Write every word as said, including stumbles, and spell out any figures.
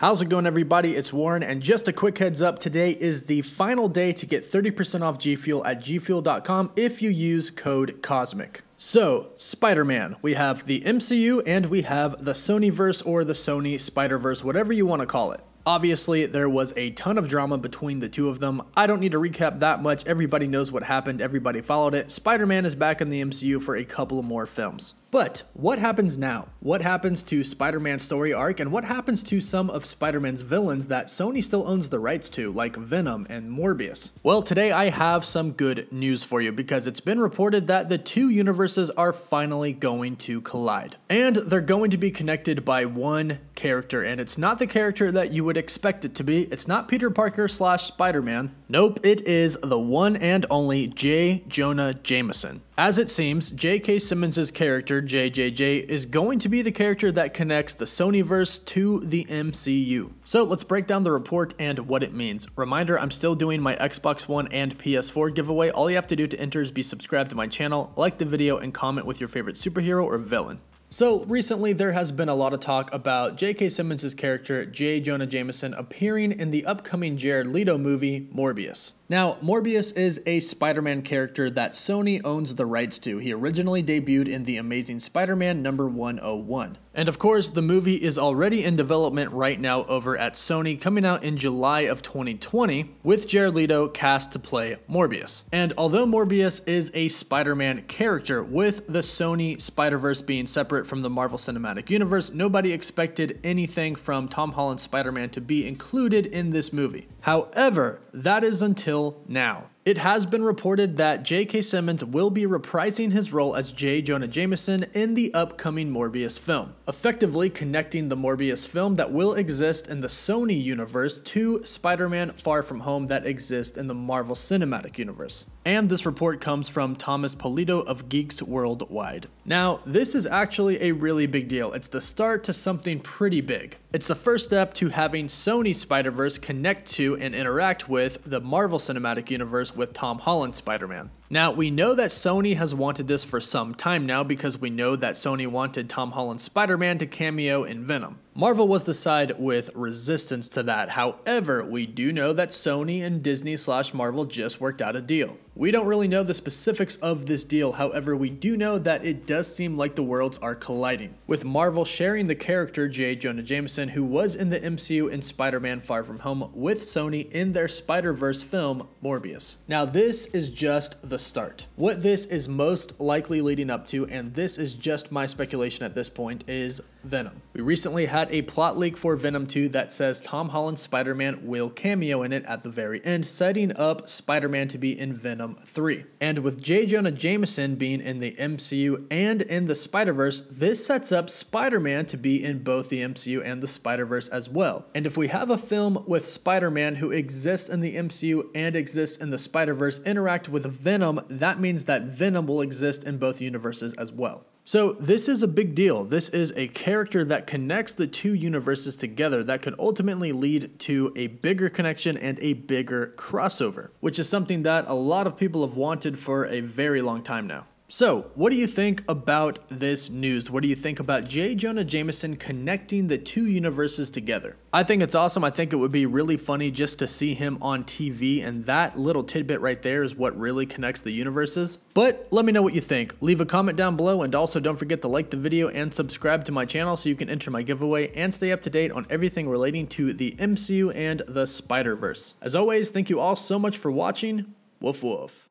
How's it going, everybody? It's Warren, and just a quick heads up, today is the final day to get thirty percent off G Fuel at G Fuel dot com if you use code COSMIC. So, Spider-Man, we have the M C U and we have the Sony-verse or the Sony Spider-Verse, whatever you want to call it. Obviously, there was a ton of drama between the two of them. I don't need to recap that much. Everybody knows what happened. Everybody followed it. Spider-Man is back in the M C U for a couple more films. But what happens now? What happens to Spider-Man's story arc, and what happens to some of Spider-Man's villains that Sony still owns the rights to, like Venom and Morbius? Well, today I have some good news for you, because it's been reported that the two universes are finally going to collide. And they're going to be connected by one character, and it's not the character that you would expect it to be. It's not Peter Parker slash Spider-Man. Nope, it is the one and only J. Jonah Jameson. As it seems, J K. Simmons' character, J J J, is going to be the character that connects the Sony-verse to the M C U. So let's break down the report and what it means. Reminder, I'm still doing my Xbox One and P S four giveaway. All you have to do to enter is be subscribed to my channel, like the video, and comment with your favorite superhero or villain. So recently there has been a lot of talk about J K. Simmons' character J. Jonah Jameson appearing in the upcoming Jared Leto movie Morbius. Now, Morbius is a Spider-Man character that Sony owns the rights to. He originally debuted in The Amazing Spider-Man number one oh one. And of course, the movie is already in development right now over at Sony, coming out in July of twenty twenty, with Jared Leto cast to play Morbius. And although Morbius is a Spider-Man character, with the Sony Spider-Verse being separate from the Marvel Cinematic Universe, nobody expected anything from Tom Holland's Spider-Man to be included in this movie. However, that is until now. It has been reported that J K. Simmons will be reprising his role as J. Jonah Jameson in the upcoming Morbius film, effectively connecting the Morbius film that will exist in the Sony universe to Spider-Man: Far From Home that exists in the Marvel Cinematic Universe. And this report comes from Thomas Polito of Geeks Worldwide. Now, this is actually a really big deal. It's the start to something pretty big. It's the first step to having Sony Spider-Verse connect to and interact with the Marvel Cinematic Universe with Tom Holland's Spider-Man. Now, we know that Sony has wanted this for some time now, because we know that Sony wanted Tom Holland's Spider-Man to cameo in Venom. Marvel was the side with resistance to that. However, we do know that Sony and Disney slash Marvel just worked out a deal. We don't really know the specifics of this deal. However, we do know that it does seem like the worlds are colliding, with Marvel sharing the character J. Jonah Jameson, who was in the M C U in Spider-Man Far From Home, with Sony in their Spider-Verse film Morbius. Now, this is just the start. What this is most likely leading up to, and this is just my speculation at this point, is Venom. We recently had a plot leak for Venom two that says Tom Holland's Spider-Man will cameo in it at the very end, setting up Spider-Man to be in Venom three. And with J. Jonah Jameson being in the M C U and in the Spider-Verse, this sets up Spider-Man to be in both the M C U and the Spider-Verse as well. And if we have a film with Spider-Man who exists in the M C U and exists in the Spider-Verse interact with Venom, that means that Venom will exist in both universes as well. So this is a big deal. This is a character that connects the two universes together that could ultimately lead to a bigger connection and a bigger crossover, which is something that a lot of people have wanted for a very long time now. So, what do you think about this news? What do you think about J. Jonah Jameson connecting the two universes together? I think it's awesome. I think it would be really funny just to see him on T V, and that little tidbit right there is what really connects the universes. But let me know what you think. Leave a comment down below, and also don't forget to like the video and subscribe to my channel so you can enter my giveaway and stay up to date on everything relating to the M C U and the Spider-Verse. As always, thank you all so much for watching. Woof woof.